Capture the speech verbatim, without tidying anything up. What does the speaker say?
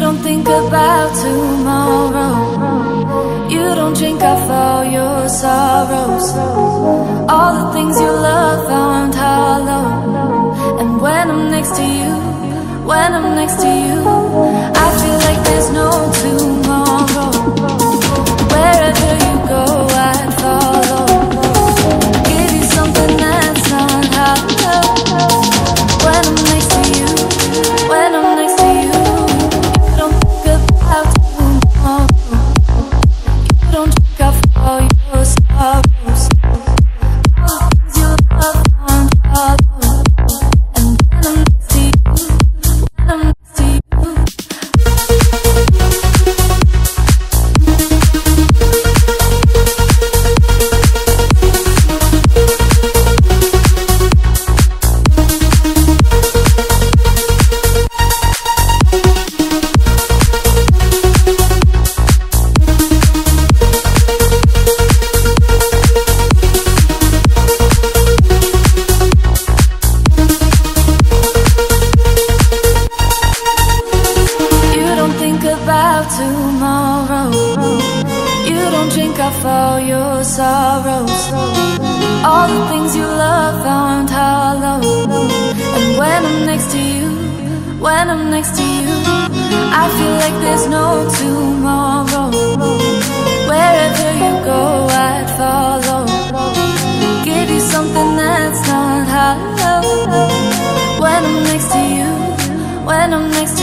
don't think about tomorrow. You don't drink off all your sorrows. All the things you love aren't hollow. And when I'm next to you, when I'm next to you, I feel like there's no tomorrow. Wherever you go, I'd follow. Give you something that's not hollow. When I'm next to you, when I'm next to you, you don't think about tomorrow. You don't think of all your sorrows. All the things you love aren't hollow. And when I'm next to you, when I'm next to you. Tomorrow, you don't drink off all your sorrows. All the things you love aren't hollow. And when I'm next to you, when I'm next to you, I feel like there's no tomorrow. Wherever you go, I'd follow. Give you something that's not hollow. When I'm next to you, when I'm next to you.